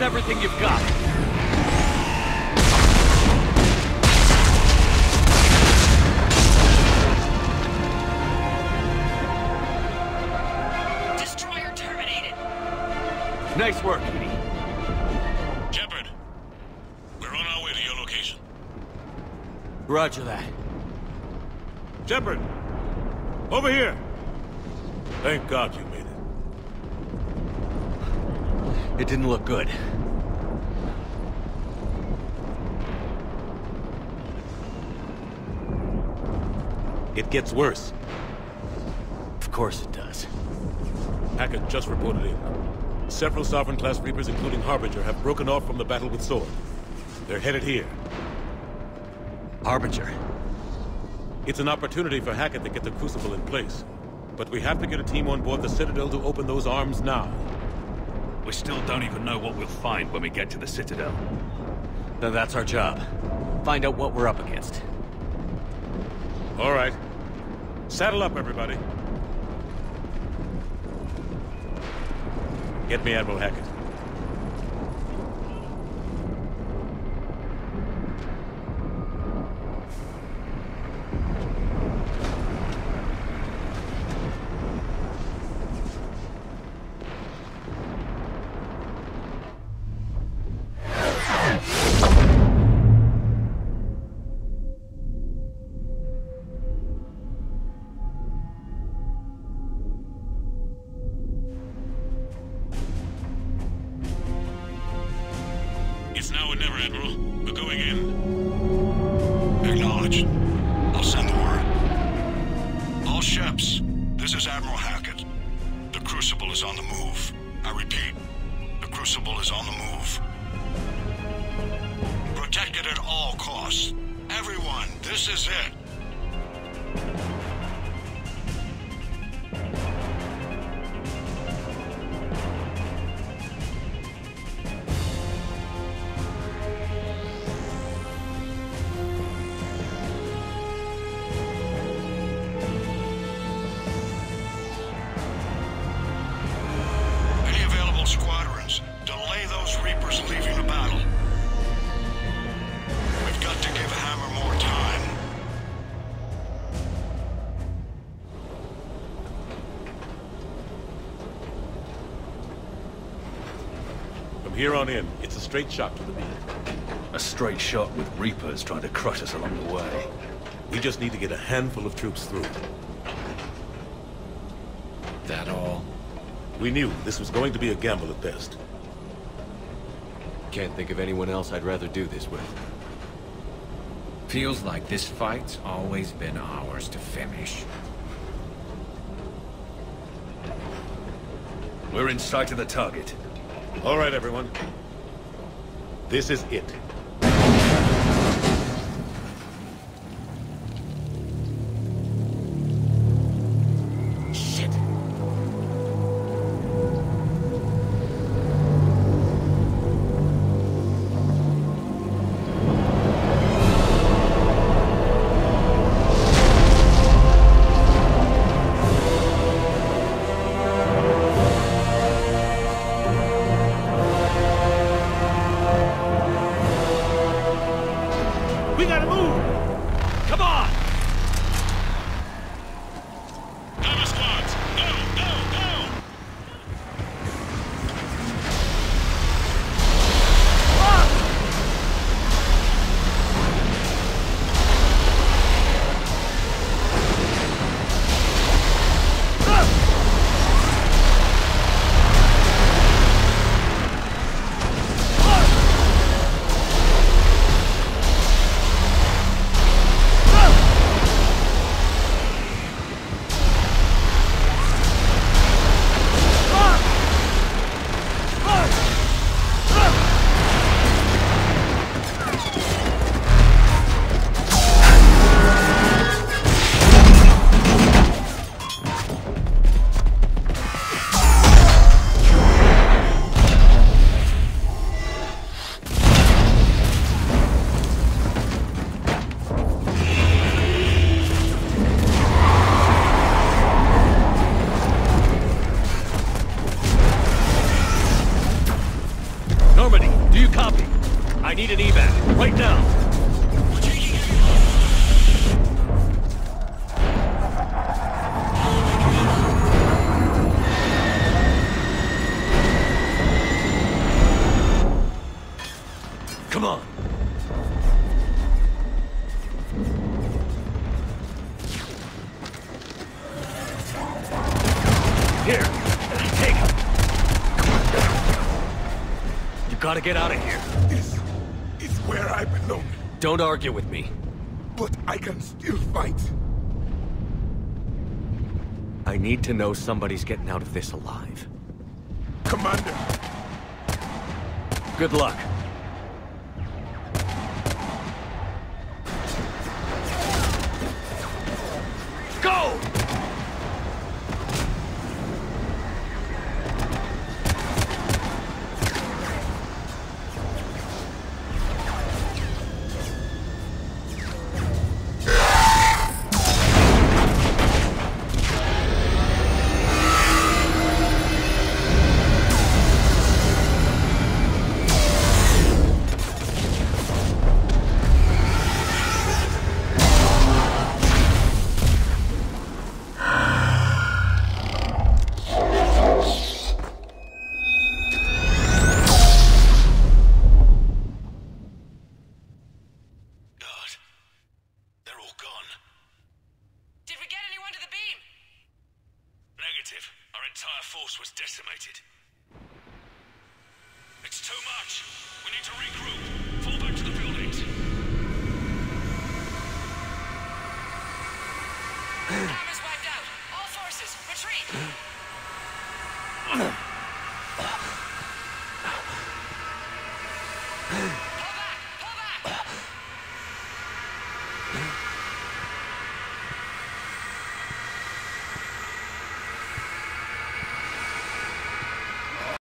with everything you've got. Destroyer terminated. Nice work, EDI. Shepard, we're on our way to your location. Roger that. Shepard, over here. Thank God you made it. It didn't look good. It gets worse. Of course it does. Hackett just reported in. Several Sovereign-class Reapers, including Harbinger, have broken off from the battle with Sword. They're headed here. Harbinger. It's an opportunity for Hackett to get the Crucible in place. But we have to get a team on board the Citadel to open those arms now. We still don't even know what we'll find when we get to the Citadel. Then that's our job. Find out what we're up against. All right. Saddle up, everybody. Get me Admiral Hackett. Here on in, it's a straight shot to the beat. A straight shot with Reapers trying to crush us along the way. We just need to get a handful of troops through. That all? We knew this was going to be a gamble at best. Can't think of anyone else I'd rather do this with. Feels like this fight's always been ours to finish. We're in sight of the target. All right, everyone. This is it. Shit. Gotta get out of here. This is where I belong. Don't argue with me. But I can still fight. I need to know somebody's getting out of this alive. Commander. Good luck. Retreat!